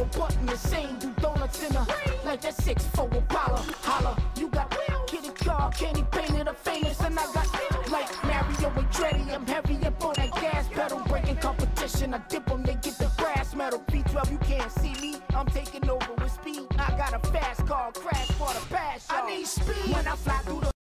a button, insane, do donuts in a like that 6'4 Impala, holla. You got kitty car, candy painted a famous, and I got like Mario Andretti. I'm heavy up on that gas pedal, breaking competition. I dip them, they get the brass metal. B12, you can't see me, I'm taking over with speed. I got a fast car, crash for the past. I need speed when I fly through the